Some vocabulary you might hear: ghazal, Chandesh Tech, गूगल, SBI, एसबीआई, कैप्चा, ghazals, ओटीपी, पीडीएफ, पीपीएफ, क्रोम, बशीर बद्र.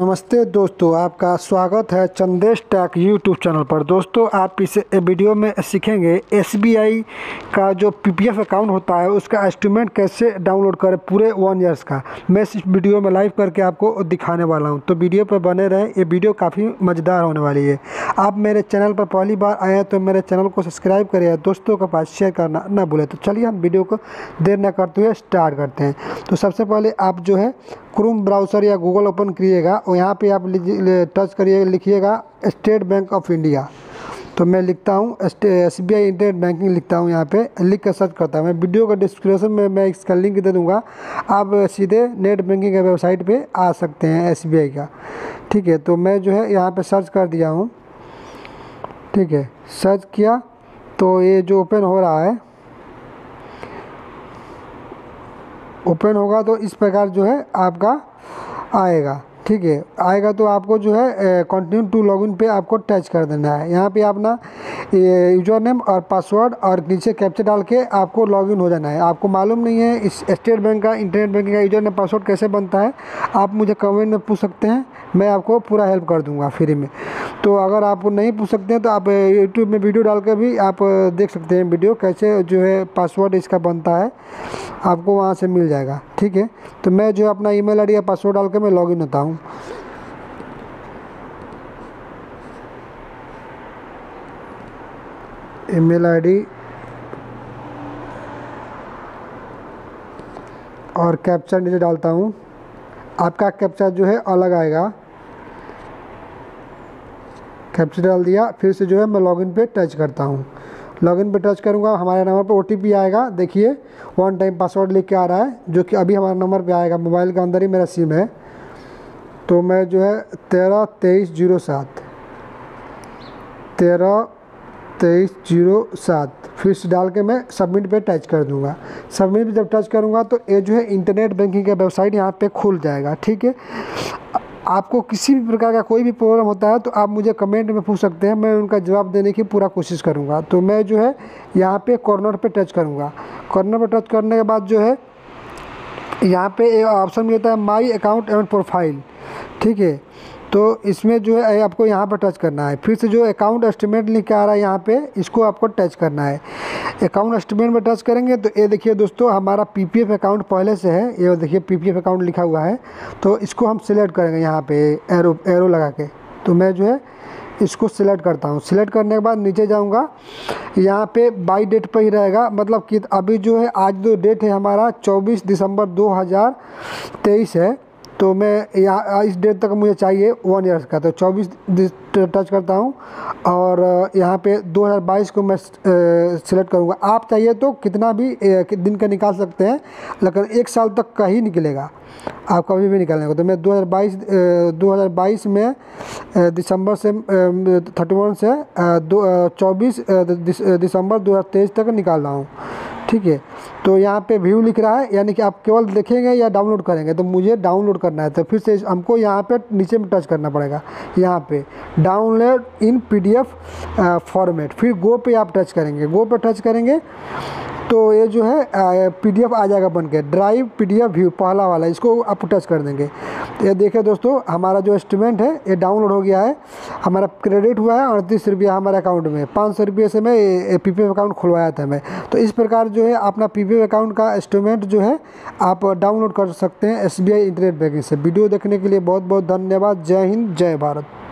नमस्ते दोस्तों, आपका स्वागत है चंदेश टेक यूट्यूब चैनल पर। दोस्तों, आप इस वीडियो में सीखेंगे एसबीआई का जो पीपीएफ अकाउंट होता है उसका एस्टीमेट कैसे डाउनलोड करें पूरे 1 ईयर्स का। मैं इस वीडियो में लाइव करके आपको दिखाने वाला हूं, तो वीडियो पर बने रहें। ये वीडियो काफ़ी मज़ेदार होने वाली है। आप मेरे चैनल पर पहली बार आए हैं तो मेरे चैनल को सब्सक्राइब करें, दोस्तों के पास शेयर करना ना भूलें। तो चलिए हम वीडियो को देर न करते हुए स्टार्ट करते हैं। तो सबसे पहले आप जो है क्रोम ब्राउज़र या गूगल ओपन करिएगा और यहाँ पे आप टच करिएगा, लिखिएगा स्टेट बैंक ऑफ इंडिया। तो मैं लिखता हूँ एसबीआई इंटरनेट बैंकिंग लिखता हूँ, यहाँ पे लिख कर सर्च करता हूँ। मैं वीडियो का डिस्क्रिप्शन में मैं इसका लिंक दे दूँगा, आप सीधे नेट बैंकिंग वेबसाइट पे आ सकते हैं एसबीआई का। ठीक है, तो मैं जो है यहाँ पर सर्च कर दिया हूँ। ठीक है, सर्च किया तो ये जो ओपन हो रहा है, ओपन होगा तो इस प्रकार जो है आपका आएगा। ठीक है, आएगा तो आपको जो है कंटिन्यू टू लॉगिन पे आपको टच कर देना है। यहाँ पे अपना यूजर नेम और पासवर्ड और नीचे कैप्चा डाल के आपको लॉगिन हो जाना है। आपको मालूम नहीं है इस स्टेट बैंक का इंटरनेट बैंकिंग का यूजर नेम पासवर्ड कैसे बनता है, आप मुझे कमेंट में पूछ सकते हैं, मैं आपको पूरा हेल्प कर दूँगा फ्री में। तो अगर आप नहीं पूछ सकते हैं तो आप यूट्यूब में वीडियो डाल कर भी आप देख सकते हैं वीडियो कैसे जो है पासवर्ड इसका बनता है, आपको वहाँ से मिल जाएगा। ठीक है, तो मैं जो अपना ईमेल आईडी या पासवर्ड डाल के मैं लॉगिन होता हूँ। ईमेल आईडी और कैप्चा नीचे डालता हूँ। आपका कैप्चा जो है अलग आएगा, कैप्चा डाल दिया। फिर से जो है मैं लॉगिन पे टच करता हूँ, लॉगिन पे टच करूँगा। हमारे नंबर पर ओटीपी आएगा, देखिए वन टाइम पासवर्ड लिख के आ रहा है, जो कि अभी हमारे नंबर पे आएगा, मोबाइल के अंदर ही मेरा सिम है। तो मैं जो है 13-23-07 फिर से डाल के मैं सबमिट पे टच कर दूंगा। सबमिट पे जब टच करूँगा तो ये जो है इंटरनेट बैंकिंग का वेबसाइट यहाँ पे खुल जाएगा। ठीक है, आपको किसी भी प्रकार का कोई भी प्रॉब्लम होता है तो आप मुझे कमेंट में पूछ सकते हैं, मैं उनका जवाब देने की पूरा कोशिश करूँगा। तो मैं जो है यहाँ पे कॉर्नर पे टच करूँगा। कॉर्नर पे टच करने के बाद जो है यहाँ पे एक ऑप्शन मिलता है माई अकाउंट एंड प्रोफाइल। ठीक है, तो इसमें जो है आपको यहाँ पर टच करना है। फिर से जो अकाउंट एस्टीमेट लिख के आ रहा है यहाँ पे, इसको आपको टच करना है। अकाउंट एस्टीमेट में टच करेंगे तो ये देखिए दोस्तों, हमारा पीपीएफ अकाउंट पहले से है, ये देखिए पीपीएफ अकाउंट लिखा हुआ है। तो इसको हम सिलेक्ट करेंगे यहाँ पे एरो लगा के। तो मैं जो है इसको सिलेक्ट करता हूँ। सिलेक्ट करने के बाद नीचे जाऊँगा, यहाँ पे बाई डेट पर ही रहेगा, मतलब कि अभी जो है आज जो डेट है हमारा 24 दिसंबर 2023 है। तो मैं यहाँ इस डेट तक मुझे चाहिए 1 ईयर का, तो 24 टच करता हूँ और यहाँ पे 2022 को मैं सिलेक्ट करूँगा। आप चाहिए तो कितना भी दिन का निकाल सकते हैं, लेकिन 1 साल तक का ही निकलेगा, आप कभी भी निकालेंगे। तो मैं 2022 में दिसंबर से 31 से 24 दिसंबर 2023 तक निकाल रहा हूँ। ठीक है, तो यहाँ पे व्यू लिख रहा है, यानी कि आप केवल देखेंगे या डाउनलोड करेंगे। तो मुझे डाउनलोड करना है, तो फिर से हमको यहाँ पे नीचे में टच करना पड़ेगा, यहाँ पे डाउनलोड इन पीडीएफ फॉर्मेट। फिर गो पे आप टच करेंगे, गो पे टच करेंगे तो ये जो है पीडीएफ आ जाएगा बनके, ड्राइव पीडीएफ व्यू पहला वाला, इसको आप टच कर देंगे। ये देखिए दोस्तों, हमारा जो एस्टीमेट है ये डाउनलोड हो गया है, हमारा क्रेडिट हुआ है 38 रुपया हमारे अकाउंट में। 500 रुपये से मैं पीपीएफ अकाउंट खुलवाया था मैं। तो इस प्रकार जो है अपना पीपीएफ अकाउंट का एस्टीमेट जो है आप डाउनलोड कर सकते हैं एसबीआई इंटरनेट बैंकिंग से। वीडियो देखने के लिए बहुत बहुत धन्यवाद। जय हिंद, जय भारत।